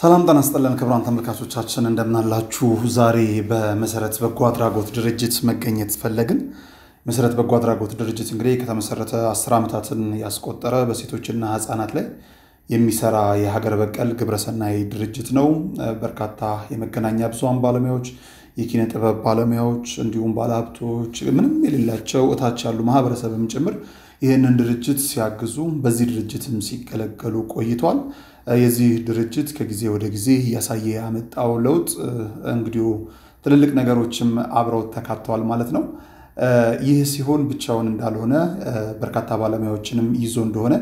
ሰላም ተናስተላን ክብራን ተመልካቾቻችን እንደምን አላችሁ ዛሬ በመሰረት በጎ አድራጎት ድርጅት መገኘት ፈለግን መሰረት በጎ አድራጎት ድርጅት እንግዲህ ከተመሰረተ 10 አመታትን ያስቆጠረ በሴቶችና ህፃናት ላይ የሚሰራ የሀገር በቀል ግብረሰናይ ድርጅት ነው በርካታ የመገናኛ ብዙሃን ባለሙያዎች የኪነ ጥበብ ባለሙያዎች እንዲሁም ባለሀብቶች ምንም የሌላቸው እታች ያሉ ማህበረሰብም ጭምር ይህንን ድርጅት ሲያግዙ በዚህ ድርጅትም ሲከለከሉ ቆይቷል የዚህ ድርጅት ከጊዜ ወደ ጊዜ ያሳየ ያመጣው ለውጥ እንግዲው ትልልቅ ነገሮችም አብረው ተካተዋል ማለት ነው ይህ ሲሆን ብቻውን እንዳልሆነ በርካታ ባለሙያዎችንም ይዞ እንደሆነ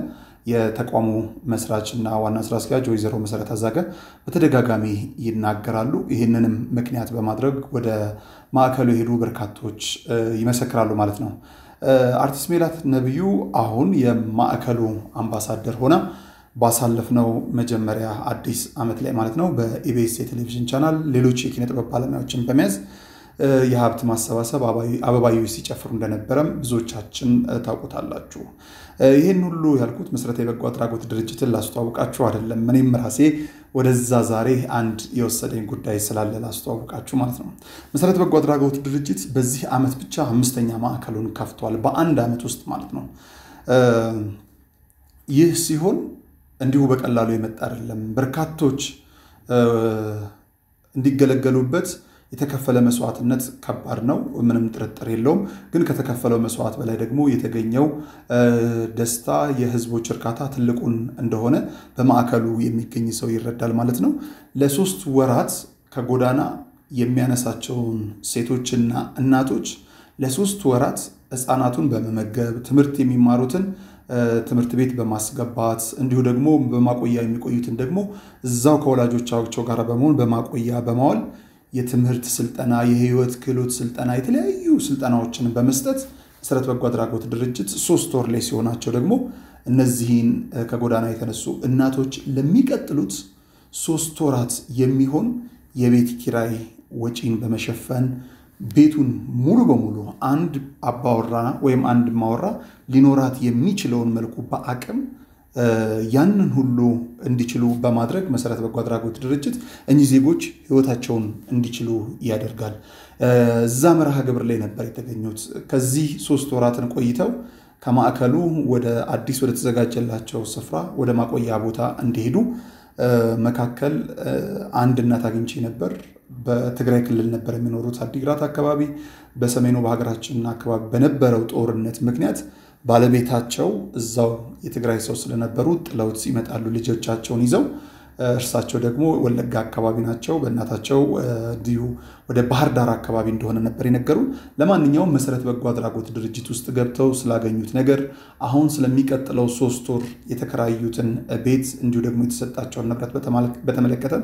የተቋሙ መስራችና ዋና ስራ አስኪያጅ ወይዘሮ መሰረት አዛገ በተደጋጋሚ ይናገራሉ ይሄንንም ምክንያት በማድረግ ወደ ማዕከሉ ሄዱ በርካቶች ይመሰክራሉ ማለት ነው አርቲስት ሜላት ነብዩ አሁን የማዕከሉ አምባሳደር ሆና ባሳለፍነው መጀመሪያ አዲስ አመት ላይ ማለት ነው በኢቢኤስ ቴሌቪዥን ቻናል ሌሎች የኪነ ጥበብ ባለሙያዎችን በመያዝ የሀብት ማሰባሰብ አባባዩ ሲጨፍሩ እንደነበረም ብዙዎቻችን ታውቁታላችሁ ይሄን ሁሉ ያልኩት መሰረት የበጎ አድራጎት ድርጅትን ላስተዋውቃችሁ አይደለም እኔም ራሴ ወደዛ ዛሬ አንድ የወሰደኝ ጉዳይ ስላለ ላስተዋውቃችሁ ማለት ነው መሰረት በጎ አድራጎት ድርጅት በዚህ አመት ብቻ 5ኛ ማዕከሉን ከፍቷል በአንድ አመት ውስጥ ማለት ነው ይህ ሲሆን እንዲሁ በቀላሉ የመጣ አይደለም በርካቶች እንዲገለገሉበት የተከፈለ መስዋዕትነት ከባድ ነው ምንም ጥርጥር የለውም ግን ከተከፈለው መስዋዕት በላይ ደግሞ የተገኘው ደስታ የህዝቦች እርካታ ትልቁን እንደሆነ በማዕከሉ የሚገኝ ሰው ይረዳል ማለት ነው ለሶስት ወራት ከጎዳና የሚያነሳቸው ሴቶችና እናቶች ለሶስት ወራት ህፃናቱን በመመገብ ትምህርት የሚማሩትን ትምህርት ቤት በማስገባት እንዲሁ ደግሞ በማቆያ የሚቆዩትን ደግሞ እዛው ከወላጆቻቸው ጋር በመሆን በማቆያ በማዋል የትምህርት ስልጠና የህይወት ክህሎት ስልጠና የተለያዩ ስልጠናዎችን በመስጠት መሰረት በጎ አድራጎት ድርጅት 3 ወር ላይ ሲሆናቸው ደግሞ እነዚህን ከጎዳና የተነሱ እናቶች ለሚቀጥሉት 3 ወራት የሚሆን የቤት ኪራይ ወጪን በመሸፈን ቤቱን ሙሉ በሙሉ አንድ አባወራ ወይም አንድ ማወራ ሊኖራት የሚችለውን መልኩ በአቅም ያንን ሁሉ እንዲችሉ በማድረግ መሰረት በጎ አድራጎት ድርጅት እኚህ ዜጎች ህይወታቸውን እንዲችሉ ያደርጋል እዛ መርሃ ግብር ላይ ነበር የተገኙት ከዚህ 3 ወራትን ቆይተው ከማዕከሉ ወደ አዲስ ወደ ተዘጋጀላቸው ስፍራ ወደ ማቆያ ቦታ እንዲሄዱ መካከል አንድ እናት አግኝቼ ነበር በትግራይ ክልል ነበር የሚኖሩት አዲግራት አካባቢ በሰሜኑ በሀገራችን አካባቢ በነበረው ጦርነት ምክንያት ባለቤታቸው እዛው የትግራይ ሰው ስለነበሩ ጥለውት ይመጣሉ ልጆቻቸውን ይዘው እርሳቸው ደግሞ ወለጋ አካባቢ ናቸው በእናታቸው ዲዩ ወደ ባህር ዳር አካባቢ እንደሆነ ነበር የነገሩ ለማንኛውም መሰረት በጎ አድራጎት ድርጅት ውስጥ ገብተው ስላገኙት ነገር አሁን ስለሚቀጥለው 3 ወር የተከራዩትን ቤት እንዲሁ ደግሞ የተሰጣቸውን ንብረት በተመለከተ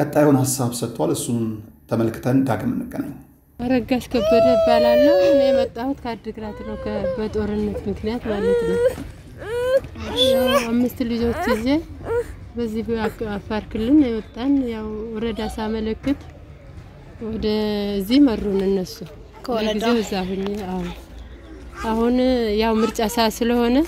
ቀጣዩን ሐሳብ ሰጥቷል እሱን ተመልክተን ዳግም እንገናኝ አረጋሽ ከበደ ባላለው እኔ መጣሁት ከአድግራት ነው በጦርነት ምክንያት ማለት ነው ያው 5 ልጆች ይዤ በዚህ በአፋር ክልል የወጣን ያው ወረዳ ሳመለክት ወደዚህ መሩን እነሱ ከወረዳው ዛሁኝ አሁን ያው ምርጫ ሰዓት ስለሆነ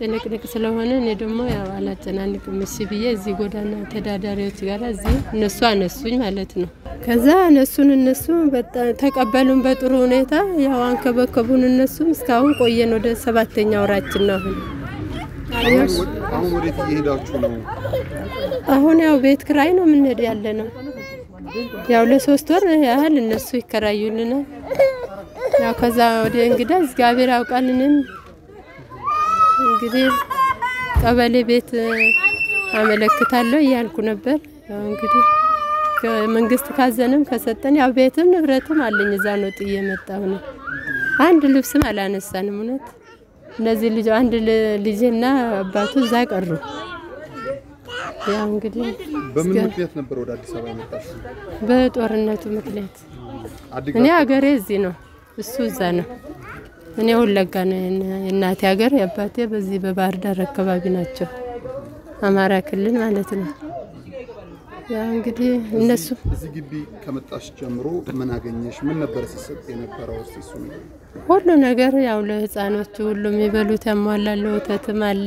ጭንቅንቅ ስለሆነ እኔ ደግሞ ያው አላጨናንቅም እሺ ብዬ እዚህ ጎዳና ተዳዳሪዎች ጋር እዚህ እነሱ አነሱኝ ማለት ነው ከዛ እነሱ ተቀበሉን በጥሩ ሁኔታ ያው አንከበከቡን እነሱ እስካሁን ቆየን ወደ 7ኛ ወራችን ነው አሁን ወዴት እየሄዳችሁ ነው አሁን ያው ቤት ክራይ ነው የምንሄድ ያለ ነው ያው ለ3 ወር ያህል እነሱ ይከራዩልን ያው ከዛ ወደ እንግዳ እግዚአብሔር ያውቃልንም እንግዲህ ቀበሌ ቤት አመለክታለሁ እያልኩ ነበር ያው እንግዲህ መንግስት ካዘነም ከሰጠን ያው ቤትም ንብረትም አለኝ እዛ ነው ጥየመጣው ነው አንድ ልብስም አላነሳንም ነው እነዚህ ልጅ አንድ ልጅና አባቱ እዛ ቀሩ ያው እንግዲህ በምን ምክንያት ነበር ወደ አዲስ አበባ መጣችሁ በጦርነቱ ምክንያት እኔ ሀገሬ እዚህ ነው እሱ እዛ ነው እኔ ወለጋ ነው እናቴ ሀገር አባቴ በዚህ በባህር ዳር አካባቢ ናቸው አማራ ክልል ማለት ነው ያው እንግዲህ እነሱ እዚህ ግቢ ከመጣሽ ጀምሮ ምን አገኘሽ ምን ነበር ሲሰጥ የነበረው እሱ ሁሉ ነገር ያው ለህፃኖች ሁሉ የሚበሉት ያሟላል ወተትም አለ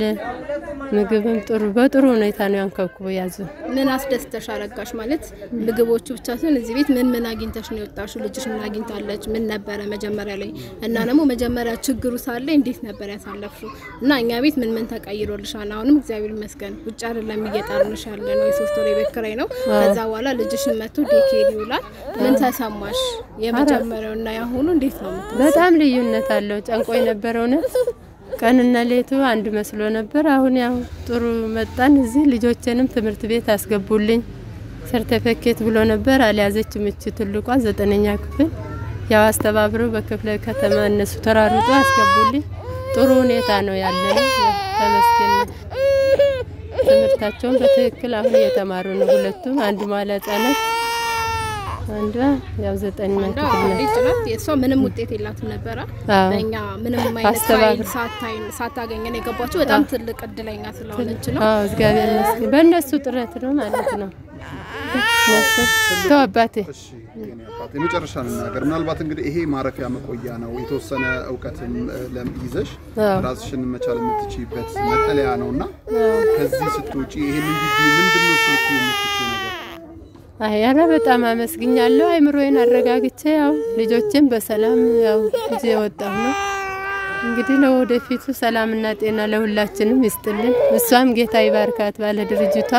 ምግብም ጥሩ በጥሩ ሁኔታ ነው ያንከብኩ ያዙ ምን አስደስተሽ አረጋሽ ማለት ምግቦቹ ብቻ ሳይሆን እዚህ ቤት ምን ምን አግኝተሽ ነው ወጣሽ ልጅሽ ምን አግኝታለች ምን ነበር መጀመሪያ ላይ እና ደግሞ መጀመሪያ ችግሩ ሳለ እንዴት ነበር ያሳለፍሽው እና እኛ ቤት ምን ምን ተቀይሮልሻል አሁንም እግዚአብሔር ይመስገን ውጭ አይደለም እየጣርንሽ ያለ ነው የሶስት ወር ይበክራይ ነው ከዛ በኋላ ልጅሽ መጥቶ ዴኬድ ይውላል ምን ተሰማሽ የመጀመሪያው እና ያሁኑ እንዴት ነው በጣም ልዩነት አለው ጨንቆይ ነበር ሆነስ ቀንና ሌቱ አንድ መስሎ ነበር አሁን ያው ጥሩ መጣን እዚህ ልጆቼንም ትምርት ቤት አስገቡልኝ ሰርተፈኬት ብሎ ነበር አልያዘች ምች ትልቋ 9ኛ ክፍል ያው አስተባብሮ በክፍለ ከተማ እነሱ ተራሩጡ አስገቡልኝ ጥሩ ሁኔታ ነው ያለው ተመስገን ትምርታቸው በትክክል አሁን የተማሩ ነው ሁለቱም አንድ ማለት አለች አንድ ያው 9 ክፍል ልጅነት የሷ ምንም ውጤት የላትም ነበር በእኛ ምንም ማይነት ሳታገኝ ነው የገባችው በጣም ትልቅ እድለኛ ስለሆነች ነው እግዚአብሔር ይመስገን በእነሱ ጥረት ነው ማለት ነው ተባባቴ አባቴ መጨረሻ ነገር ምናልባት እንግዲህ ይሄ ማረፊያ መቆያ ነው የተወሰነ ዕውቀትም ለምይዘሽ ራስሽን መቻል የምትችይበት መጠለያ ነውና ከዚህ ስትወጪ ይሄንን ግቢ ምንድነው ስትወጪው የምትችይው አያራ በጣም አመስግኛለሁ አይምሮዬን አረጋግቼ ያው ልጆቼን በሰላም ያው እዚህ ወጣሁ ነው እንግዲህ ለወደፊቱ ሰላምና ጤና ለሁላችንም ይስጥልን እሷም ጌታ ይባርካት ባለ ድርጅቷ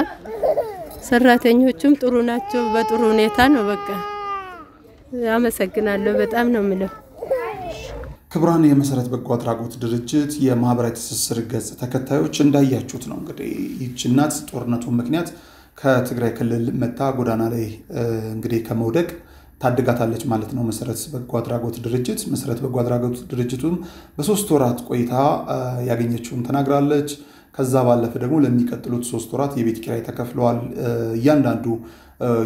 ሰራተኞቹም ጥሩ ናቸው በጥሩ ሁኔታ ነው በቃ አመሰግናለሁ በጣም ነው የምለው ክብራን የመሰረት በጎ አድራጎት ድርጅት የማህበራዊ ትስስር ገጽ ተከታዮች እንዳያችሁት ነው እንግዲህ ይችናት ጦርነቱ ምክንያት ከትግራይ ክልል መጣ ጎዳና ላይ እንግዲህ ከመውደቅ ታድጋታለች ማለት ነው መሰረት በጎ አድራጎት ድርጅት መሰረት በጎ አድራጎት ድርጅቱም በ3 ወራት ቆይታ ያገኘችውን ተናግራለች ከዛ ባለፈ ደግሞ ለሚቀጥሉት 3 ወራት የቤት ኪራይ ተከፍሏል እያንዳንዱ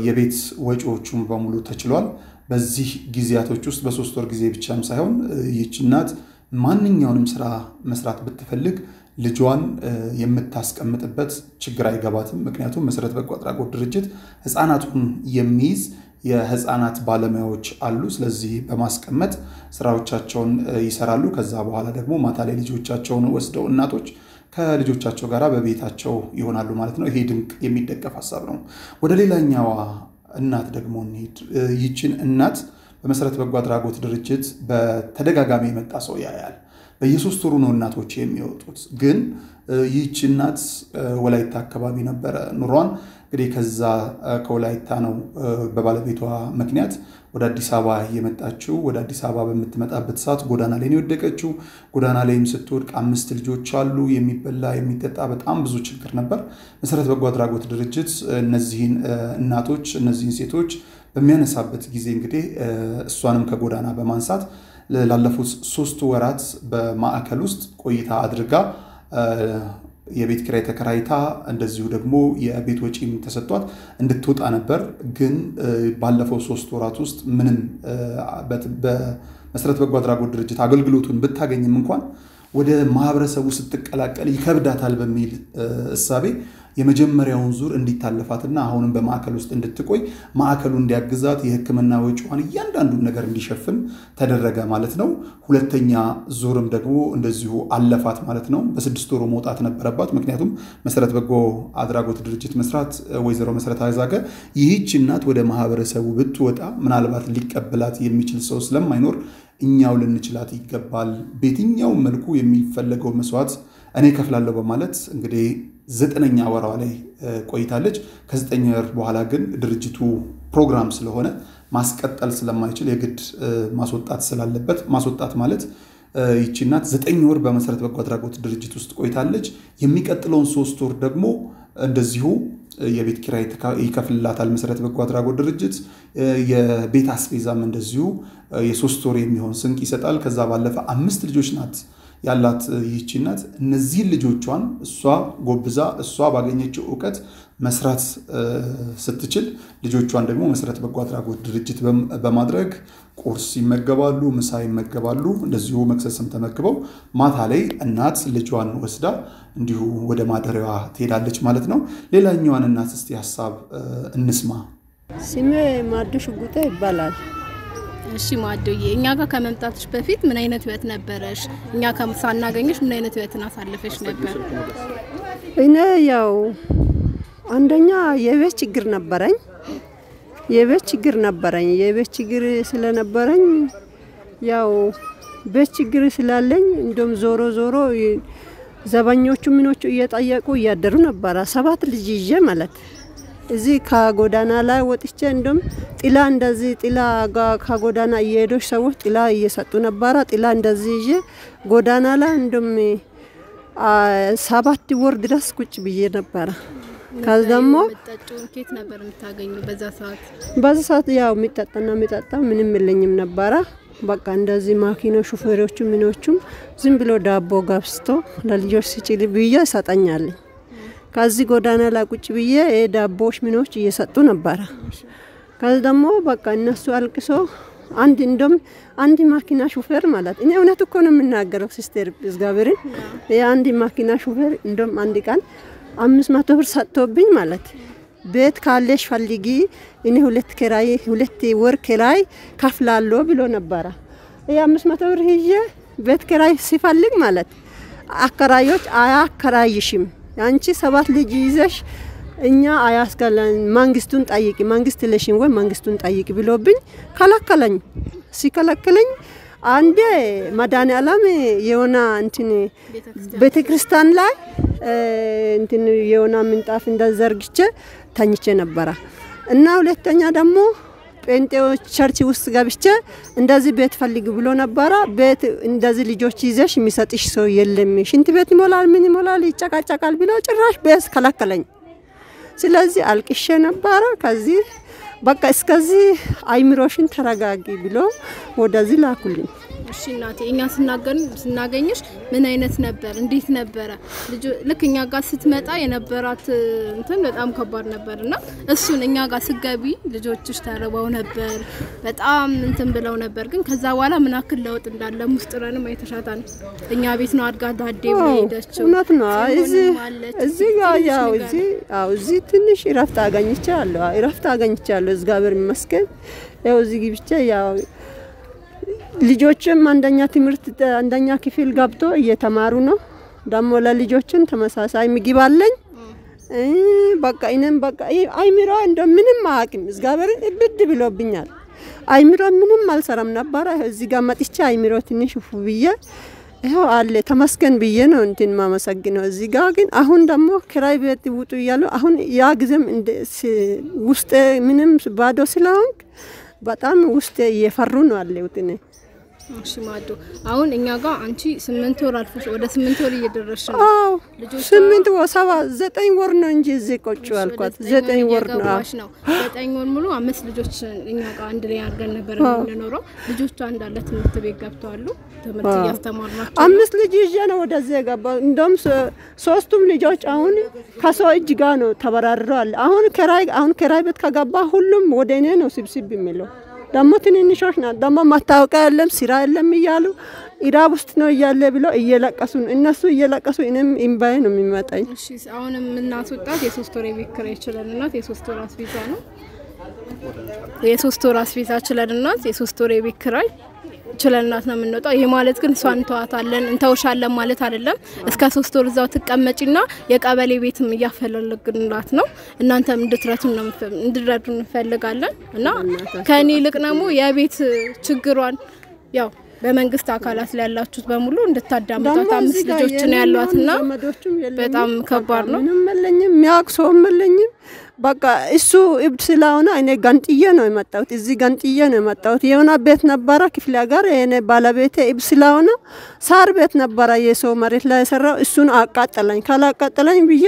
የቤት ወጪዎቹም በሙሉ ተችሏል በዚህ ግዚያቶች ውስጥ በ3 ወር ጊዜ ብቻም ሳይሆን ይችናት ማንኛውንም ስራ መስራት ብትፈልግ ልጇን የምታስቀምጥበት ችግር አይገባትም ምክንያቱም መሰረት በጎ አድራጎት ድርጅት ህፃናቱን የሚይዝ የህፃናት ባለሙያዎች አሉ ስለዚህ በማስቀመጥ ስራዎቻቸውን ይሰራሉ ከዛ በኋላ ደግሞ ማታ ላይ ልጆቻቸውን ወስደው እናቶች ከልጆቻቸው ጋራ በቤታቸው ይሆናሉ ማለት ነው ይሄ ድንቅ የሚደገፍ ሐሳብ ነው ወደ ሌላኛው እናት ደግሞ ይችን እናት በመሰረት በጎ አድራጎት ድርጅት በተደጋጋሚ የመጣ ሰው ያያል በየሶስት ወሩ ነው እናቶች የሚወጡት ግን ይህች እናት ወላይታ አካባቢ ነበር ኑሯን እንግዲህ ከዛ ከወላይታ ነው በባለቤቷ ምክንያት ወደ አዲስ አበባ የመጣችው ወደ አዲስ አበባ በመጥመጣበት ሰዓት ጎዳና ላይ ነው ወደቀችው ጎዳና ላይም ስትወድቅ 5 ልጆች አሉ የሚበላ የሚጠጣ በጣም ብዙ ችግር ነበር መሰረት በጎ አድራጎት ድርጅት እነዚህን እናቶች እነዚህን ሴቶች በሚያነሳበት ጊዜ እንግዲህ እሷንም ከጎዳና በማንሳት ላለፉት 3 ወራት በማዕከል ውስጥ ቆይታ አድርጋ የቤት ኪራይ ተከራይታ እንደዚሁ ደግሞ የቤት ወጪም ተሰጥቷት እንድትወጣ ነበር ግን ባለፈው 3 ወራት ውስጥ ምንም በመሰረት በጎ አድራጎት ድርጅት አገልግሎቱን ብታገኝም እንኳን ወደ ማህበረሰቡ ስትቀላቀል ይከብዳታል በሚል እሳቤ የመጀመሪያውን ዙር እንዲታለፋትና አሁንም በማዕከል ውስጥ እንድትቆይ ማዕከሉ እንዲያግዛት የሕክምና ወጪዋን እያንዳንዱ ነገር እንዲሸፍን ተደረገ ማለት ነው ሁለተኛ ዙርም ደግሞ እንደዚሁ አለፋት ማለት ነው በ6 ወር መውጣት ነበረባት ምክንያቱም መሰረት በጎ አድራጎት ድርጅት መስራት ወይዘሮ መሰረት አይዛገ ይህች እናት ወደ ማህበረሰቡ ብትወጣ ምናልባት ሊቀበላት የሚችል ሰው ስለማይኖር እኛው ልንችላት ይገባል በየትኛው መልኩ የሚፈልገው መስዋዕት እኔ ከፍላለሁ በማለት እንግዲህ 9ኛ ወራዋ ላይ ቆይታለች ከ9 ወር በኋላ ግን ድርጅቱ ፕሮግራም ስለሆነ ማስቀጠል ስለማይችል የግድ ማስወጣት ስላለበት ማስወጣት ማለት ይችናት 9 ወር በመሰረት በጎ አድራጎት ድርጅት ውስጥ ቆይታለች የሚቀጥለውን 3 ወር ደግሞ እንደዚሁ የቤት ኪራይ ይከፍልላታል መሰረት በጎ አድራጎት ድርጅት የቤት አስቤዛም እንደዚሁ የ3 ወር የሚሆን ስንቅ ይሰጣል ከዛ ባለፈ 5 ልጆች ናት ያላት ይህች እናት እነዚህ ልጆቿን እሷ ጎብዛ እሷ ባገኘችው ዕውቀት መስራት ስትችል ልጆቿን ደግሞ መሰረት በጎ አድራጎት ድርጅት በማድረግ ቁርስ ይመገባሉ ምሳ ይመገባሉ እንደዚሁ መክሰስም ተመግበው ማታ ላይ እናት ልጇን ወስዳ እንዲሁ ወደ ማደሪያዋ ትሄዳለች ማለት ነው ሌላኛዋን እናት እስቲ ሐሳብ እንስማ ስሜ ማድሽ ጉታ ይባላል Şimadoye. İnga ka kamem tatış pefit, mena yine tüvet nebbereş. İnga kam sanna gengiş, mena yine tüvet nasalifeş nebber. Ine yav. Andanya yevet çigir nebbereng. Yevet çigir nebbereng. Yevet çigir sile nebbereng. Yav. Beş çigir sileleng. İndom zoro zoro. Zabanyoçu minoçu yet ayaku yaderu nebbera. Sabat lijije melet. Ezi kagodanalar vot içendim. İlandazi ila kagodana yedoş savut ila yesatuna barat ilandaziye godanalandım sabahti vur diras kuç bijir nebara. Kazdammo ket neberim tagagnu bazı saat ya mitattan minim millenim nebara. Bak andazi makina şoförüçüm minoçum zimbilo dabbo gapsto laliyorsi çili biye satanyali. Kazi godanalar kuç biye dabboş minoç yesatuna bara. Kazdammo bak annasu alkiso andindom andi makina şoför malat. İne ona tukonum minnagarok sister bizgaverin. Andi makina şoför indom andikan 500 ብር ሰጥቶብኝ ማለት ቤት ካለሽ ፈልጊ እኔ ሁለት ወር ኪራይ ከፍላለሁ ብሎ ነበር። 500 ብር ይዤ ቤት ኪራይ ሲፈልግ ማለት አከራዮች አያከራይሽም አንቺ ሰባት ልጅ ይዘሽ እኛ አያስከለን መንግስቱን ጠይቂ መንግስት ለሽን ወይ መንግስቱን ጠይቂ ብሎብኝ ካላከለኝ ሲከለከለኝ አንዴ ማዳን ዓለም የሆነ እንትን ቤተክርስቲያን ላይ እንትን የሆነ ምንጣፍ እንደዘርግቼ ታኝቼ ነበር እና ሁለተኛ ደግሞ ጴንጤዎች ቸርች ውስጥ ጋብቼ እንደዚህ ቤት ፈልግ ብሎ ነበር። ቤት እንደዚህ ልጆች ይዘሽ የሚሰጥሽ ሰው የለም ሽንት ቤት ይሞላል ምን ይሞላል ይጨቃጨቃል ብሎ ጭራሽ በስ ከላከለኝ። ስለዚህ አልቅሼ ነበር። ከዚህ በቃ እስከዚህ አይምሮሽን ተረጋጊ ብሎ ወደዚህ ላኩልኝ። እሺ እናቴ እኛ ስናገኝሽ ምን አይነት ነበር እንዴት ነበር ልክ እኛ ጋር ስትመጣ የነበራት እንትን በጣም ከባድ ነበርና እሱን እኛ ጋር ስገቢ ልጆችሽ ተረባው ነበር በጣም እንትን ብለው ነበር። ግን ከዛ በኋላ ምን አክል ለውጥ እንዳለ ሙስጥራንም አይተሻታን እኛ ቤት ነው አድጋ ዳዴው ሄደችው እናት ነው እዚህ ጋር ያው እዚህ ትንሽ እረፍት አገኝቻለሁ እግዚአብሔር ይመስገን። ያው እዚህ ግብቻ ያው ልጆችም አንደኛ ትምህርት አንደኛ ክፍል ገብቶ እየተማሩ ነው። ደሞ ለልጆችን ተመሳሳይ ምግብ አለኝ። በቃ እኔም በቃ አይምሮ እንደምንም አቅም እግዚአብሔር እብድ ብሎብኛል። አይምሮ ምንም አልሰራም ነበር። እዚህ ጋር መጥቼ አይምሮ ትንሽ ፉብዬ ያው አለ ተመስገን ብዬ ነው እንትን ማመሰግነው። እዚህ ጋር ግን አሁን ደሞ ክራይ ቤት ውጡ ይያሉ አሁን ያ ግዘም ውስጥ ምንም ባዶ ስለሆነ በጣም ውስጥ እየፈሩ ነው አለውት እኔ። እሺ ማዶ አሁን እኛ ጋር አንቺ 8 ወር አልፈሽ ወደ 8 ወር እየደረሽ ነው። ልጆች 8 ወር 7 9 ወር ነው እንጂ እዚህ ቆጭ አልኳት 9 ወር ነው። 9 ወር ሙሉ 5 ልጆች እኛ ጋር አንድ ላይ አርገን ነበር እንደኖረው ልጆቿ እንዳለ ትምህርት ቤት ገብተዋል ትምህርት እያስተማርናቸው 5 ልጅ ይዤ ነው ወደዚህ የገባው። እንደውም ሶስቱም ልጆች አሁን ከሰው እጅ ጋር ነው ተበራርረዋል። አሁን ከራይ ቤት ከገባ ሁሉም ወደ እኔ ነው ስብስብ የሚለው ደሞ ትንንሾች ናቸው። ደሞ ማታወቂያ የለም ስራ የለም ይያሉ ኢራብ ውስጥ ነው ያለ ብሎ እየለቀሱን እነሱ እየለቀሱ እኔም ኢምባይ ነው የሚመጣኝ። እሺ አሁንም እናስወጣት የ3 ወር ቢክራ ይችላልና የ3 ወር አስቢዛ ነው የ3 ወር አስቢዛ ይችላልና የ3 ወር ቢክራ ይችላልናት ነው የምንወጣው። ይሄ ማለት ግን እሷን ተዋታለን እንተውሻለን ማለት አይደለም። እስከ 3 ወር እዛው ተቀመጪና የቀበሌ ቤትም ያፈለልግናት ነው እናንተም እንድትረዱን ፈልጋለን እና ከኔ ልቅነሙ የቤት ችግሯን ያው በመንግስት አካላት ላይ ያላችሁት በሙሉ እንድታዳምጡት 5 ልጆች ነው ያሏትና በጣም ከባድ ነው። ምንመለኝም ሚያክሶ ምንለኝም በቃ እሱ እብድ ስለሆነ እኔ ጋንጥዬ ነው የመጣሁት። እዚህ ጋንጥዬ ነው የመጣሁት። የሆነ ቤት ነበረ ክፍለ ሀገር እኔ ባለቤቴ እብድ ስለሆነ ሳር ቤት ነበረ የሰው መሬት ላይ ሰራው እሱን አቃጠለኝ። ካላቃጠለኝ ብዬ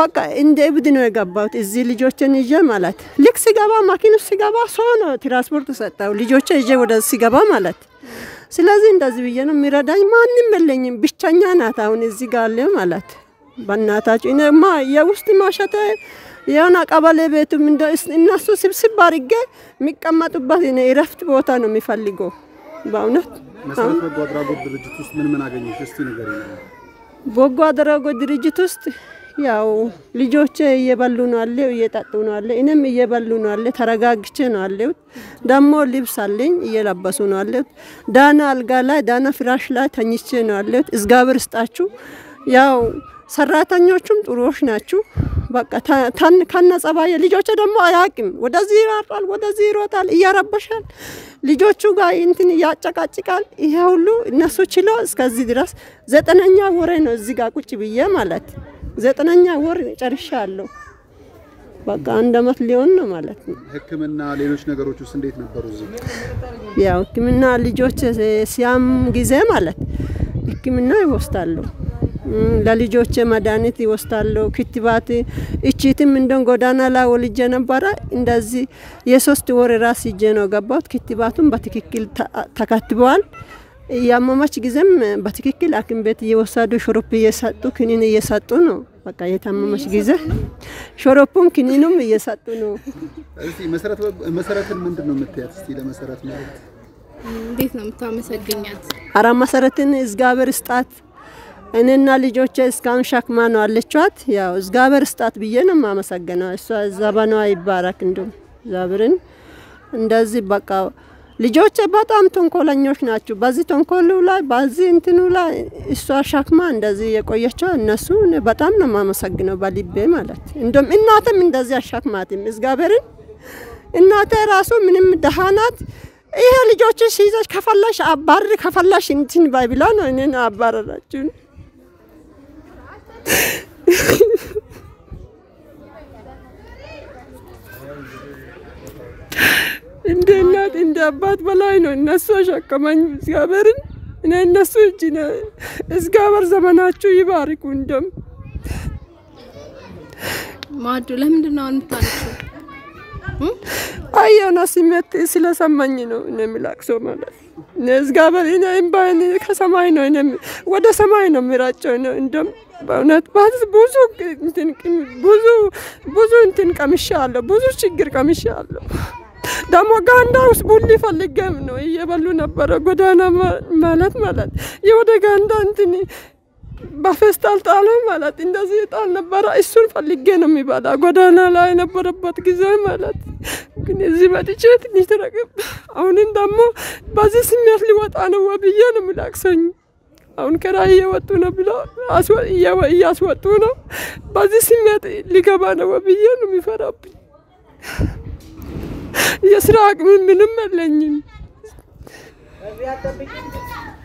በቃ እንደ እብድ ነው የገባሁት። እዚህ ልጆችን ይዤ ማለት ልክ ሲገባ ማኪኑ ሲገባ ሰው ነው ትራንስፖርት ሰጣው ልጆቼ ይዤ ወደ ሲገባ ማለት ስለዚህ እንደዚህ ብዬ ነው ምራዳኝ ማንንም የለኝም ብቻኛ ናት አሁን እዚህ ጋር አለ ማለት በእናታችሁ እኔማ የውስጥ ማሻታ የሆነ ቀበሌ ቤቱም እንደነሱ ስብስብ አድርጌ የሚቀመጡበት እኔ ረፍት ቦታ ነው የሚፈልገው። በእውነት መሰረት በጓድራጎት ድርጅት ውስጥ ምን አገኘሽ እስቲ ንገሪኝ። በጓድራጎት ድርጅት ውስጥ ያው ልጆቼ እየበሉን አለ እየጠጡን አለ እኔም እየበሉን አለ ተረጋግቼ ነው አለሁት ደሞ ልብስ አለኝ እየለበሱን አለ ዳና አልጋ ላይ ዳና ፍራሽ ላይ ተኝቼ ነው አለሁት እግዚአብሔር ይስጣችሁ ያው ሰራተኞቹም ጥሩዎች ናቸው በቃ ታን ከነጸባየ ልጆቼ ደሞ አያቅም ወደዚህ ይራጣል ወደዚህ ይሮጣል እያረበሻል ልጆቹ ጋር እንትን ያጨቃጭቃል ይሄ ሁሉ እነሱ ችሎ እስከዚህ ድረስ 9ኛ ወሬ ነው እዚህ ጋር ቁጭ ብዬ ማለት 9ኛ ወር ጨርሻለሁ በቃ አንድ አመት ሊሆን ነው ማለት ነው ህክምና ሌሎች ነገሮች ውስጥ እንዴት ነበሩ እዚህ ያው ህክምና ልጆች ሲያም ጊዜ ማለት ህክምና ይወስዳሉ ለልጆች መድኃኒት ይወስዳሉ ክትባት እቺትም እንደን ጎዳና ላይ ወልጄ ነበር እንደዚህ የሶስት ወር ራስ ይዤ ነው ገባሁት ክትባቱን በትክክል ተከትበዋል ያመመች ጊዜም በትክክል አክም ቤት እየወሰዱ ሾሮፕ እየሰጡ ክኒን እየሰጡ ነው በቃ የታመመች ጊዜ ሾሮፑም ክኒኑም እየሰጡ ነው እስቲ መሰረትን ምንድነው የምትያት እስቲ ለመሰረት ማለት እንዴት ነው የምታመሰግኛት አራ መሰረትን እዝጋበር ስጣት እነና ልጆቼ እስካን ሻክማ ነው አለቻት ያው እዝጋበር ስጣት በየነ ማመሰገናው እሷ ዘባኗ ይባረክ እንደም ዛብርን እንደዚህ በቃ ልጆቼ በጣም ተንኮለኞች ናቸው በዚህ ተንኮሉ ላይ በዚህ እንትኑ ላይ እሷ ሻክማ እንደዚህ የቆየቻው እነሱ በጣም ነው ማመሰግነው ባሊቤ ማለት እንደም እናተም እንደዚህ አሻክማትም እዝጋበርን እናተ ራሱ ምንም ደሃናት ይሄ ልጆቼ ሲይዘሽ ከፈላሽ አባር ከፈላሽ እንትን ባይብላ ነው እኔን አባራራችሁ እንደናት እንደአባት በላይ ነው እነሱ አሸከመኝ እግዚአብሔርን እኔ እነሱ እጅ ነው እግዚአብሔር ዘመናችሁ ይባርኩ እንደም ማዱ ለምንድን ነው የምታነሺው አየና ስሜት ስለሰማኝ ነው እኔ ምላክሶ ማለት እግዚአብሔር እኔ እንባን ከሰማይ ነው እኔ ወደ ሰማይ ነው ምራጨው ነው እንደም በእውነት ብዙ እንትን ብዙ እንትን ቀምሻለሁ ብዙ ችግር ቀምሻለሁ ደሞ ጋንዳ ውስጥ ቡሊ ፈልገም ነው እየበሉ ነበር ጎዳና ማለት የወደ ጋንዳ እንትን በፈስታል ጣለ ማለት እንደዚህ ጣል ነበር እሱን ፈልጌ ነው የሚባዳ ጎዳና ላይ ነበርበት ጊዜ ማለት ግን እዚህ በጥቼት ንትረቅም አሁን እንደሞ በዚህ ስሜት ሊወጣ ነው ወብዬ ነው ምላክሰኝ አሁን ከራይ የወጡ ነው ብሎ ያስወጡ ነው በዚህ ስሜት ሊገባ ነው ወብዬ ነው የሚፈራብኝ የስራቅ ምንም አለኝም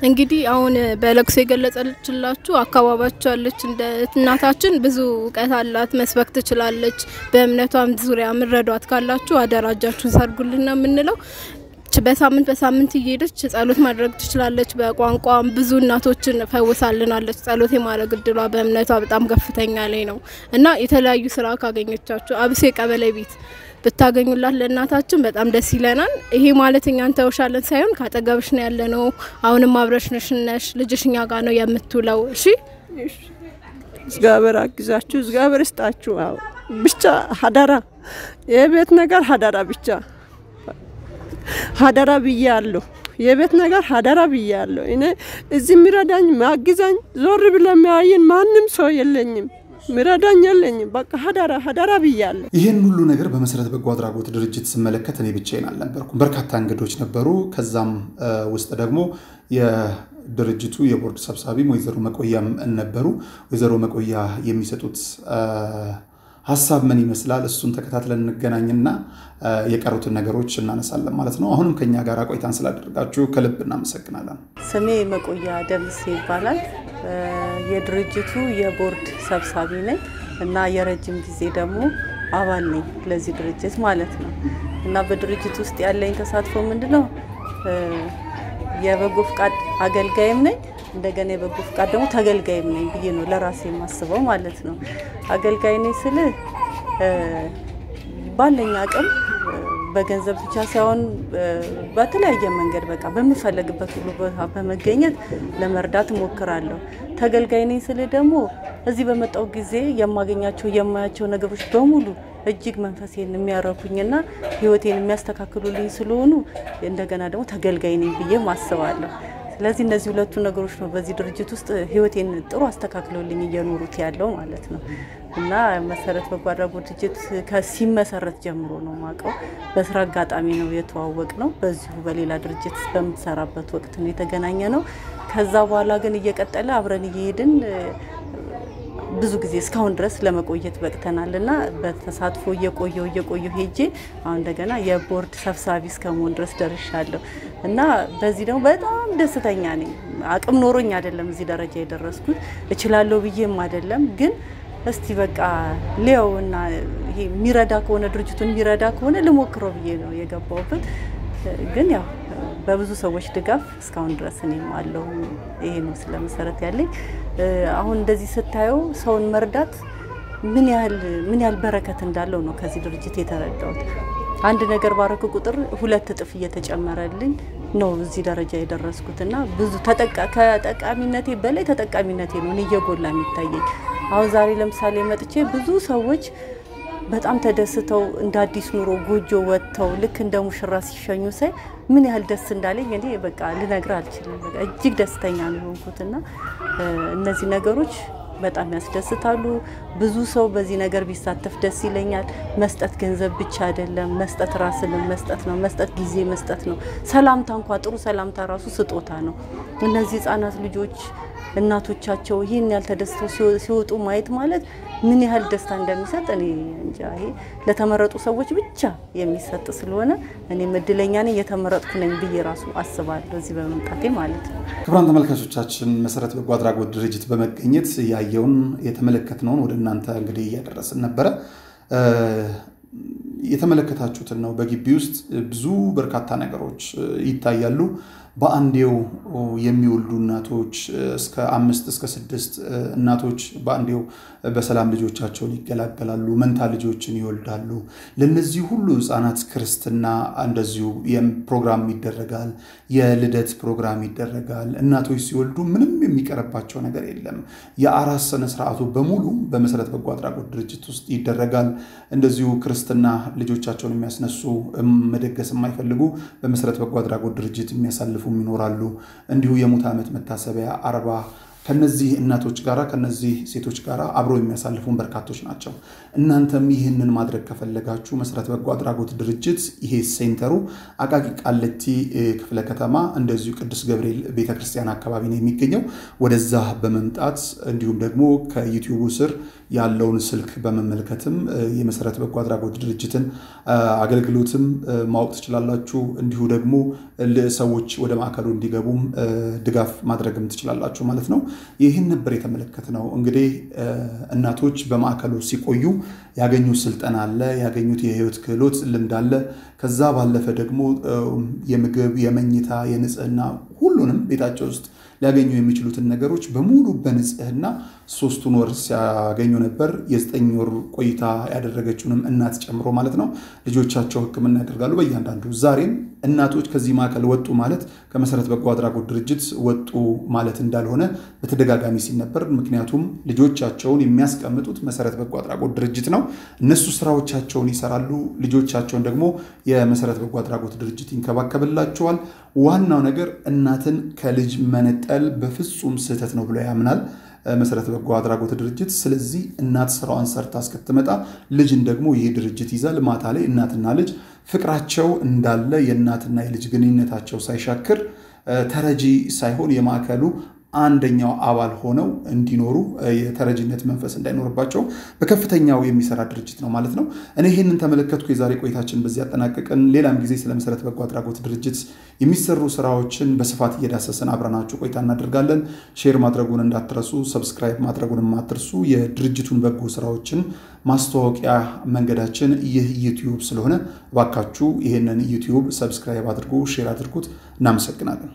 እንግዲህ አሁን በለክሶ የገለጸልችላችሁ አካባባችሁ አለች እንደ እናታችን ብዙ ዕውቀት አላት መስበክ ትችላለች በእምነቷም ዙሪያ ምረዷት ካላችሁ አደረጃችሁ ሰርጉልና ምንለው በሳምንት በሳምንት እየሄደች ጸሎት ማድረግ ትችላለች በቋንቋም ብዙ እናቶችን ፈውሳልናለች ጸሎት የማድረግ ድሏ በእምነቷ በጣም ከፍተኛ ላይ ነው እና የተለያየ ስራ ካገኘቻችሁ አብሴ ቀበሌ ቤት ብታገኙላት ለእናታችን በጣም ደስ ይለናል ይሄ ማለት እኛን ተውሻለን ሳይሆን ካጠገብሽ ነው ያለነው አሁንም አብረሽነሽ ነሽ ልጅሽኛ ጋር ነው የምትውለው እሺ እግዚአብሔር አግዛችሁ እግዚአብሔር ይስጣችሁ አው ብቻ ሀዳራ የቤት ነገር ሀዳራ ብቻ ሀዳራ ብያለሁ የቤት ነገር ሀዳራ ብያለሁ እኔ እዚህ ምራዳኝ ማግዛኝ ዞር ብለም ያየን ማንም ሰው የለኝም ምራዳኝ የለኝም በቃ ሀዳራ ብያለሁ ይሄን ሁሉ ነገር በመሰረት በጎ አድራጎት ድርጅት ስመለከት እኔ ብቻዬን አልነበርኩም በርካታ እንግዶች ነበሩ ከዛም ውስጥ ደግሞ የድርጅቱ የቦርድ ሰብሳቢ ወይዘሮ መቆያም ነበሩ ወይዘሮ መቆያ የሚሰጡት ሐሳብ ምን ይመስላል እሱን ተከታተለን እንገናኝና የቀሩት ነገሮች እናነሳለን ማለት ነው አሁንም ከኛ ጋር ቆይታን ስላደረጋችሁ ከልብ እናመሰግናለን ስሜ መቆያ ደምስ ይባላል የድርጅቱ የቦርድ ሰብሳቢ ነኝ እና የረጅም ጊዜ ደግሞ አባል ነኝ ለዚህ ድርጅት ማለት ነው እና በድርጅት ውስጥ ያለኝ ተሳትፎ ምንድነው የበጎ ፍቃድ አገልጋይም ነኝ እንደገና የበጎ ፍቃድ ደግሞ ተገልጋይም ነኝ ብዬ ነው ለራሴ ማስበው ማለት ነው አገልጋይ ነኝ ስለ ባለኝ አቅም በገንዘብ ብቻ ሳይሆን በተለያየ መንገድ በቃ በሚፈልግበት ሁሉ ቦታ በመገኘት ለመርዳት ሞክራለሁ ተገልጋይ ነኝ ስለ ደግሞ እዚህ በመጣው ጊዜ የማገኛቸው የማያቸው ነገሮች በሙሉ እጅግ መንፈሴን የሚያረኩኝና ህይወቴን የሚያስተካክሉልኝ ስለሆኑ እንደገና ደግሞ ተገልጋይ ነኝ ብዬ ማስባለሁ لازم نزولتون نگروشم و زیر رجیتوست هیوتین درست تکاکل لیمیانو رو تیارلو مالت نه. نه مسیرت با قرار بود رجیت کسی مسیرت جمرونو ماکو بس رقت آمینویه تو آوگنو بس جوبلی لاد رجیت سپم سرابت وقت نیت گناهیانو که زوالا گنیه کتلا ابرانیگیدن بزودی اسکان درس لام کویت وقت نالنا به تصادف یک کویو هیچی آن دگنا یا بورد سف سایس کامون درس درش شدلو نه بازیدم بدم دست اینجانی اگم نورون یادلم زیاد رجای درس کرد اچلالو بیه مادلم گن استی وقع لیاون میرادا کنه درچتون میرادا کنه لمکرویه یکا بابت گنیا به بزودی سویش دگف اسکان درس نیمالو این مسلم سرتیالی Ahun dazi setayo son merdat minial berekatın dalonu kazir rujiti taradot. Andı neger barako kutar hulat tafiyete çammarallin no zida rajay darras kutuna buzu tatak aminati bele tatak aminati niye gollam ittaye. Ahun zari lemsale metçe buzu sawoch betam tedesetaw inde adis nuro gojo wettaw lik inde mushra sishanyu say min yahal dess indaley yani beka linegra alchilam beka ejig destenya nihonkutina enezi negeroch betam yasdessitalu buzu sew bezi neger bisatef dess ilenyal mestat genzeb bicha adelem mestat raselem mestat no mestat gize mestat no salamta enka tru salamta rasu sitota no enezi hcanat lijoch እናቶቻቸው ይሄን ያልተደስቶ ሲወጡ ማየት ማለት ምን ያህል ደስታ እንደሚሰጥ እኔ እንጃ። ይሄ ለተመረጡ ሰዎች ብቻ የሚሰጥ ስለሆነ እኔ መድለኛ ነኝ የተመረጥኩ ነኝ ብዬ ራሱ አስባለሁ እዚህ በመምጣቴ ማለት ነው። ክብራን ተመልካቾቻችን መሰረት በጎ አድራጎት ድርጅት በመገኘት ያየውን የተመለከትነውን ወደ እናንተ እንግዲህ ያደረስን ነበር። የተመለከታችሁትን ነው በግቢ ውስጥ ብዙ በርካታ ነገሮች ይታያሉ። በአንዴው የሚወልዱ እናቶች እስከ 5 እስከ 6 እናቶች በአንዴው በሰላም ልጆቻቸውን ይገላገላሉ መንታ ልጆችን ይወልዳሉ። ለነዚህ ሁሉ ህፃናት ክርስትና እንደዚሁ ፕሮግራም ይደረጋል የልደት ፕሮግራም ይደረጋል። እናቶች ሲወልዱ ምንም የሚቀርባቸው ነገር የለም። የአራስ ስነ ስርዓቱ በሙሉ በመሰረት በጎ አድራጎት ድርጅት ውስጥ ይደረጋል። እንደዚሁ ክርስትና ልጆቻቸውን የሚያስነሱ መደገስ የማይፈልጉ በመሰረት በጎ አድራጎት ድርጅት የሚያሳልፉ ይኖራሉ። እንዲሁ የሙት ዓመት መታሰቢያ 40 ከነዚህ እናቶች ጋራ ከነዚህ ሴቶች ጋራ አብሮ የሚያሳልፉን በርካቶች ናቸው። እናንተም ይሄንን ማድረግ ከፈለጋችሁ መሰረት በጎ አድራጎት ድርጅት ይሄ ሴንተሩ አቃቂ ቃልቲ ክፍለ ከተማ እንደዚሁ ቅዱስ ገብርኤል ቤተክርስቲያን አካባቢ ነው የሚገኘው። ወደዛ በመምጣት እንዲሁም ደግሞ ከዩቲዩብ ስር ያለውን ስልክ በመመልከትም የመሰረት በጎ አድራጎት ድርጅትን አገልግሎትም ማወቅ ትችላላችሁ። እንዲሁ ደግሞ ለሰዎች ወደ ማዕከሉ እንዲገቡ ድጋፍ ማድረግም ትችላላችሁ ማለት ነው። ይሄን ነበር የተመለከተነው። እንግዲህ እናቶች በማዕከሉ ሲቆዩ ያገኙት ስልጠና አለ ያገኙት የህይወት ክህሎት ልምድ አለ። ከዛ ባለፈ ደግሞ የምግብ የመኝታ የንጽህና ሁሉንም ቤታቸው ውስጥ ያገኙ የሚችሉትን ነገሮች በሙሉ በንጽህና 3 ወር ሲያገኙ ነበር። የ9 ወር ቆይታ ያደረገችውንም እናት ጨምሮ ማለት ነው። ልጆቻቸው ህክምና ያደርጋሉ በእያንዳንዱ። ዛሬም እናቶች ከዚህ ማዕከል ወጡ ማለት ከመሰረት በጎ አድራጎት ድርጅት ወጡ ማለት እንዳልሆነ በተደጋጋሚ ሲነበር፣ ምክንያቱም ልጆቻቸውን የሚያስቀምጡት መሰረት በጎ አድራጎት ድርጅት ነው። እነሱ ስራዎቻቸውን ይሰራሉ፣ ልጆቻቸውን ደግሞ የመሰረት በጎ አድራጎት ድርጅት ይንከባከብላቸዋል። ዋናው ነገር እናትን ከልጅ መነጠል በፍጹም ስህተት ነው ብሎ ያምናል መሰረት በጎ አድራጎት ድርጅት። ስለዚህ እናት ስራዋን ሰርታ እስከተመጣ ልጅን ደግሞ ይሄ ድርጅት ይዛል። ማታ ላይ እናትና ልጅ ፍቅራቸው እንዳለ የእናትና የልጅ ግንኙነታቸው ሳይሻክር ተረጂ ሳይሆን የማዕከሉ አንደኛው አባል ሆነው እንዲኖሩ የተረጂነት መንፈስ እንዳይኖርባቸው በከፍተኛው የሚሰራ ድርጅት ነው ማለት ነው። እኔ ይሄንን ተመለከትኩ። የዛሬ ቆይታችን በዚህ አጠናቀቅን። ሌላም ጊዜ ስለ መሰረት በጎ አድራጎት ድርጅት የሚሰሩ ስራዎችን በስፋት እየዳሰሰን አብረናችሁ ቆይታ እናደርጋለን። ሼር ማድረጉን እንዳትረሱ፣ ሰብስክራይብ ማድረጉንም አትርሱ። የድርጅቱን በጎ ስራዎችን ማስተዋወቂያ መንገዳችን ይህ ዩቲዩብ ስለሆነ ባካችሁ ይሄንን ዩቲዩብ ሰብስክራይብ አድርጉ፣ ሼር አድርጉት። እናመሰግናለን።